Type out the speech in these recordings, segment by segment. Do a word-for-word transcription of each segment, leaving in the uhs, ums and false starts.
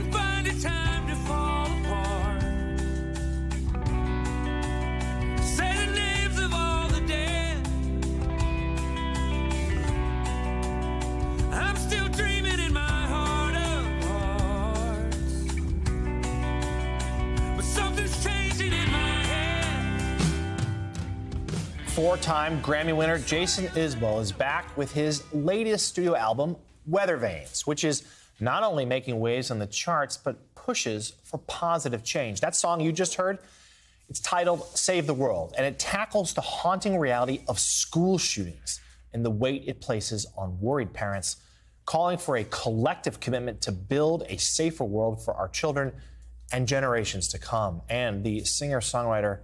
can find a time to fall apart. Say the names of all the dead. I'm still dreaming in my heart of hearts, but something's changing in my head. Four-time Grammy winner Jason Isbell is back with his latest studio album, Weathervanes, which is not only making waves on the charts, but pushes for positive change. That song you just heard, it's titled Save the World, and it tackles the haunting reality of school shootings and the weight it places on worried parents, calling for a collective commitment to build a safer world for our children and generations to come. And the singer-songwriter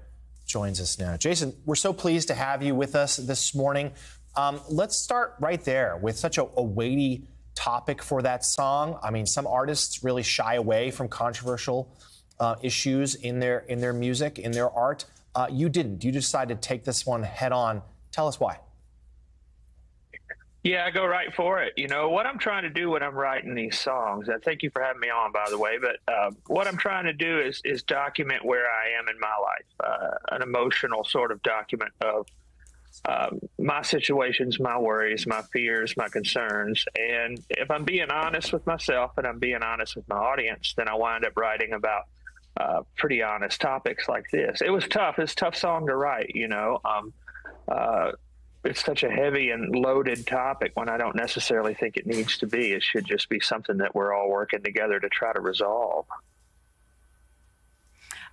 joins us now. Jason, we're so pleased to have you with us this morning. Um, let's start right there with such a, a weighty topic for that song. I mean, some artists really shy away from controversial uh, issues in their in their music, in their art. Uh, you didn't. You decided to take this one head on. Tell us why. Yeah, I go right for it. You know, what I'm trying to do when I'm writing these songs, and thank you for having me on, by the way, but uh, what I'm trying to do is, is document where I am in my life, uh, an emotional sort of document of Uh, my situations, my worries, my fears, my concerns. And if I'm being honest with myself and I'm being honest with my audience, then I wind up writing about uh, pretty honest topics like this. It was tough. It's a tough song to write, you know. Um, uh, it's such a heavy and loaded topic when I don't necessarily think it needs to be. It should just be something that we're all working together to try to resolve.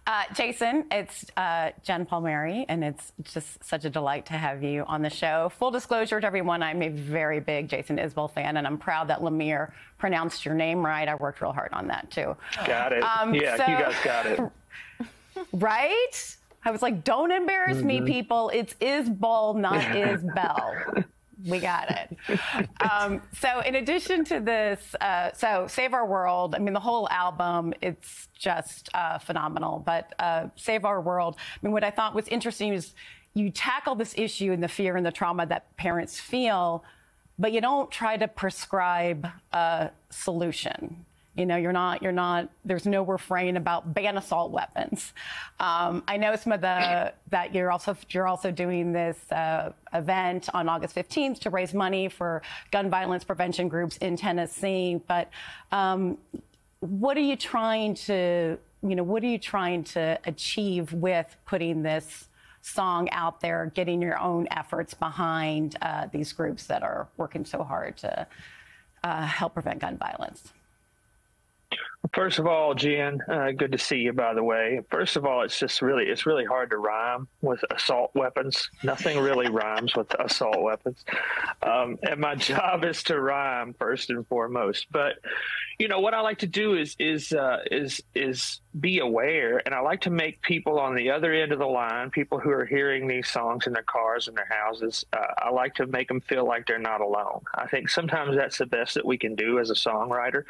Uh, Jason, it's uh, Jen Palmieri, and it's just such a delight to have you on the show. Full disclosure to everyone, I'm a very big Jason Isbell fan, and I'm proud that Lemire pronounced your name right. I worked real hard on that, too. Got it. Um, yeah, so, you guys got it. Right? I was like, don't embarrass mm-hmm. me, people. It's Isbell, not Isbell. We got it. Um, so in addition to this, uh, so Save Our World, I mean, the whole album, it's just uh, phenomenal. But uh, Save Our World, I mean, what I thought was interesting is you tackle this issue and the fear and the trauma that parents feel, but you don't try to prescribe a solution. You know, you're not, you're not, there's no refrain about ban assault weapons. Um, I know some of the, that you're also, you're also doing this uh, event on August fifteenth to raise money for gun violence prevention groups in Tennessee. But um, what are you trying to, you know, what are you trying to achieve with putting this song out there, getting your own efforts behind uh, these groups that are working so hard to uh, help prevent gun violence? First of all, Jen, uh, good to see you, by the way. First of all, it's just really, it's really hard to rhyme with assault weapons. Nothing really rhymes with assault weapons. Um, and my job is to rhyme first and foremost. But, you know, what I like to do is, is, uh, is, is be aware. And I like to make people on the other end of the line, people who are hearing these songs in their cars and their houses, uh, I like to make them feel like they're not alone. I think sometimes that's the best that we can do as a songwriter.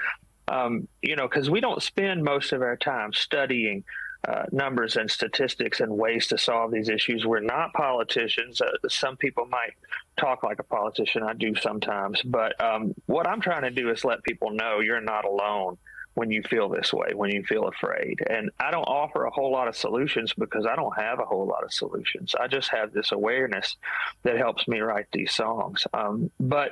Um, you know, because we don't spend most of our time studying uh, numbers and statistics and ways to solve these issues. We're not politicians. Uh, some people might talk like a politician. I do sometimes. But um, what I'm trying to do is let people know you're not alone when you feel this way, when you feel afraid. And I don't offer a whole lot of solutions because I don't have a whole lot of solutions. I just have this awareness that helps me write these songs. Um, but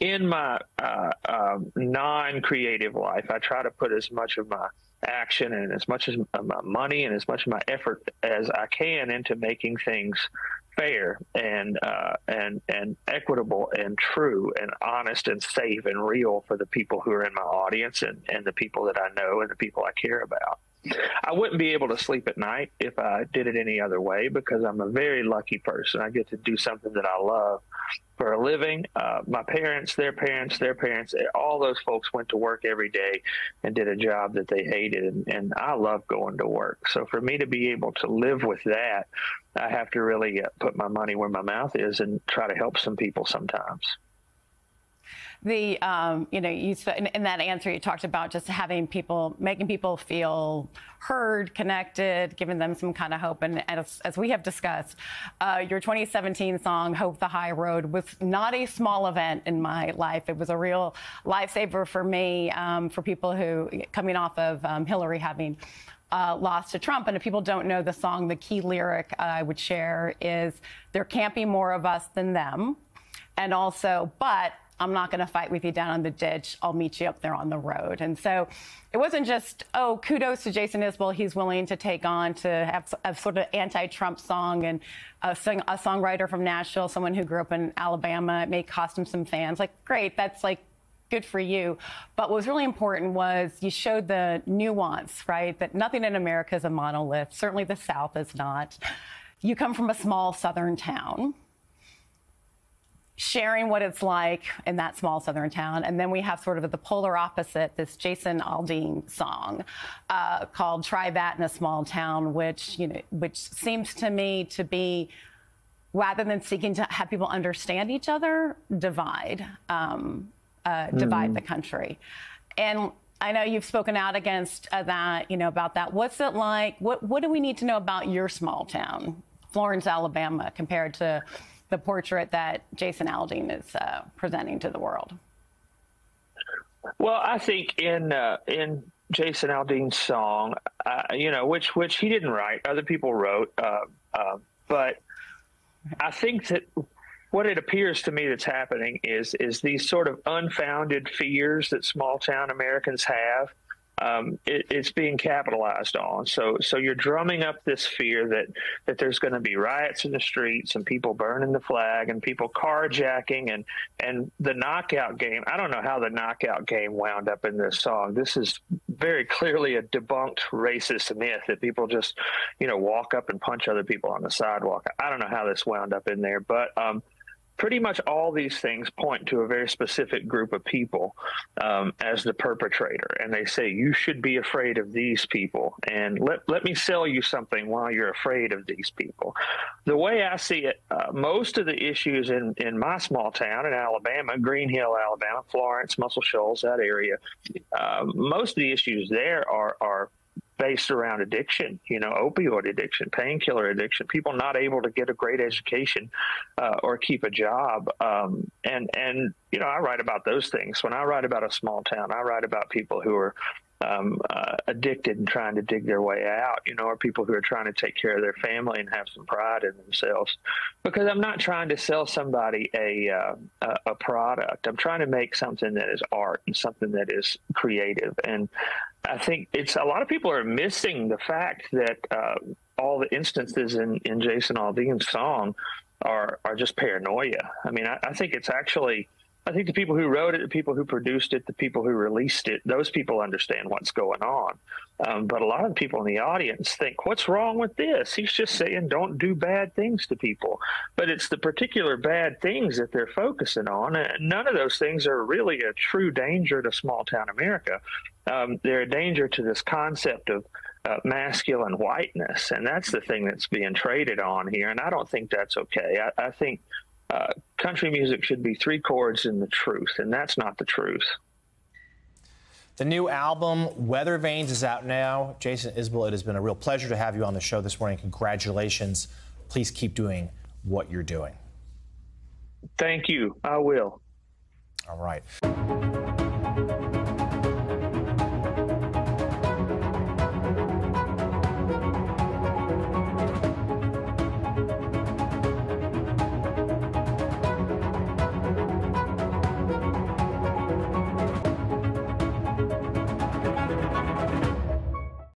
in my uh, uh, non-creative life, I try to put as much of my action and as much as my money and as much of my effort as I can into making things fair and uh, and and equitable and true and honest and safe and real for the people who are in my audience and, and the people that I know and the people I care about. I wouldn't be able to sleep at night if I did it any other way because I'm a very lucky person. I get to do something that I love for a living. Uh, my parents, their parents, their parents, all those folks went to work every day and did a job that they hated. And, and I love going to work. So for me to be able to live with that, I have to really uh, put my money where my mouth is and try to help some people sometimes. The um, you know, you in, in that answer you talked about just having people, making people feel heard, connected, giving them some kind of hope. And as, as we have discussed, uh, your twenty seventeen song "Hope the High Road" was not a small event in my life. It was a real lifesaver for me, um, for people who coming off of um, Hillary having Uh, lost to Trump. And if people don't know the song, the key lyric uh, I would share is, there can't be more of us than them. And also, but I'm not going to fight with you down on the ditch. I'll meet you up there on the road. And so it wasn't just, oh, kudos to Jason Isbell. He's willing to take on to have a sort of anti-Trump song and a, sing, a songwriter from Nashville, someone who grew up in Alabama. It may cost him some fans. Like, great. That's like, good for you. But what was really important was you showed the nuance, right? That nothing in America is a monolith. Certainly the South is not. You come from a small Southern town, sharing what it's like in that small Southern town. And then we have sort of the polar opposite, this Jason Aldean song uh, called "Try That in a Small Town," which, you know, which seems to me to be, rather than seeking to have people understand each other, divide. Um, Uh, divide mm. the country. And I know you've spoken out against uh, that, you know, about that. What's it like? What, what do we need to know about your small town, Florence, Alabama, compared to the portrait that Jason Aldean is uh, presenting to the world? Well, I think in uh, in Jason Aldean's song, uh, you know, which which he didn't write, other people wrote, uh, uh, but I think that what it appears to me that's happening is is these sort of unfounded fears that small town Americans have. Um, it, it's being capitalized on. So so you're drumming up this fear that that there's going to be riots in the streets and people burning the flag and people carjacking and and the knockout game. I don't know how the knockout game wound up in this song. This is very clearly a debunked racist myth that people just, you know, walk up and punch other people on the sidewalk. I don't know how this wound up in there, but um, pretty much all these things point to a very specific group of people um, as the perpetrator. And they say, you should be afraid of these people. And let, let me sell you something while you're afraid of these people. The way I see it, uh, most of the issues in, in my small town in Alabama, Green Hill, Alabama, Florence, Muscle Shoals, that area, uh, most of the issues there are, are based around addiction, you know, opioid addiction, painkiller addiction, people not able to get a great education uh, or keep a job. Um, and, and, you know, I write about those things. When I write about a small town, I write about people who are um, uh, addicted and trying to dig their way out, you know, or people who are trying to take care of their family and have some pride in themselves. Because I'm not trying to sell somebody a, uh, a product. I'm trying to make something that is art and something that is creative. And I think it's a lot of people are missing the fact that uh, all the instances in, in Jason Aldean's song are are just paranoia. I mean, I, I think it's actually, I think the people who wrote it, the people who produced it, the people who released it, those people understand what's going on. Um, but a lot of people in the audience think, what's wrong with this? He's just saying don't do bad things to people. But it's the particular bad things that they're focusing on. And none of those things are really a true danger to small town America. Um, they're a danger to this concept of Uh, masculine whiteness, and that's the thing that's being traded on here, and I don't think that's okay. I, I think uh, country music should be three chords and the truth, and that's not the truth. The new album, Weathervanes, is out now. Jason Isbell, it has been a real pleasure to have you on the show this morning. Congratulations. Please keep doing what you're doing. Thank you. I will. All right.